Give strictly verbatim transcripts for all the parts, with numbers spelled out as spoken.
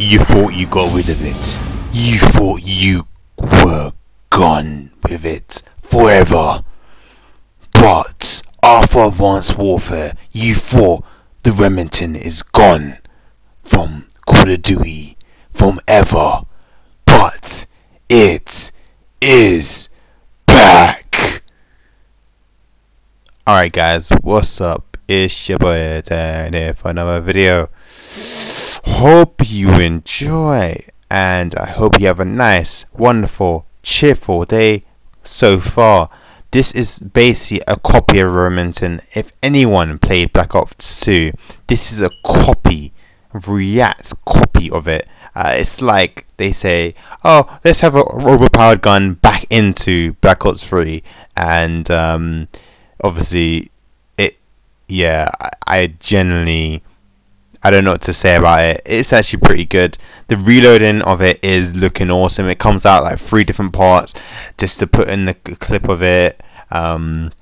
You thought you got rid of it. You thought you were gone with it forever. But after Advanced Warfare, you thought the Remington is gone from Call of Duty, from ever. But it is back. Alright guys, what's up? It's your boy Dan here for another video. Hope you enjoy, and I hope you have a nice, wonderful, cheerful day so far. This is basically a copy of Remington. If anyone played Black Ops two, this is a copy, react copy of it. Uh, it's like they say, oh, let's have an overpowered gun back into Black Ops three, and um, obviously, it, yeah, I, I generally, I don't know what to say about it. It's actually pretty good. The reloading of it is looking awesome. It comes out like three different parts, just to put in the clip of it. Um,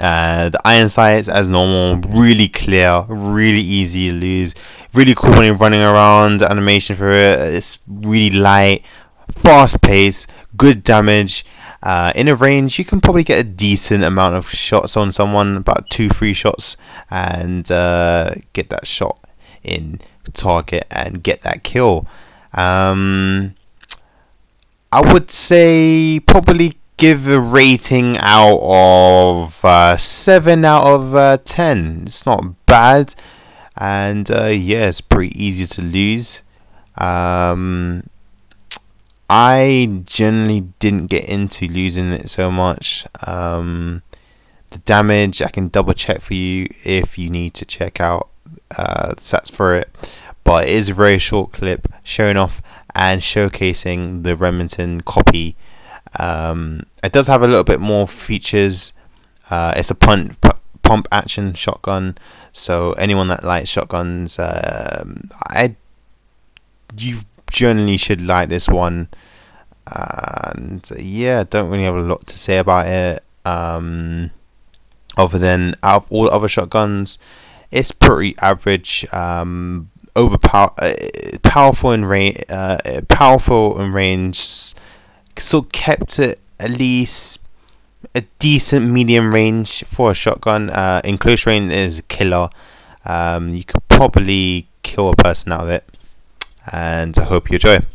uh, the iron sights as normal, really clear, really easy to lose. Really cool when you're running around, the animation for it. It's really light, fast paced, good damage. Uh, in a range, you can probably get a decent amount of shots on someone, about two, three shots, and uh, get that shot in target and get that kill. Um, I would say probably give a rating out of uh, seven out of uh, ten. It's not bad, and uh, yeah, it's pretty easy to lose. Um, I generally didn't get into losing it so much. Um, the damage I can double check for you if you need to check out uh, stats for it, but it is a very short clip showing off and showcasing the Remington copy. Um, it does have a little bit more features. Uh, it's a pump pump action shotgun, so anyone that likes shotguns, uh, I you. generally should like this one. And yeah, don't really have a lot to say about it, um, other than out of all other shotguns, it's pretty average. Um, overpower uh, powerful in range, uh, powerful in range, so kept it at least a decent medium range for a shotgun. Uh, in close range is a killer. Um, you could probably kill a person out of it. And I hope you enjoy.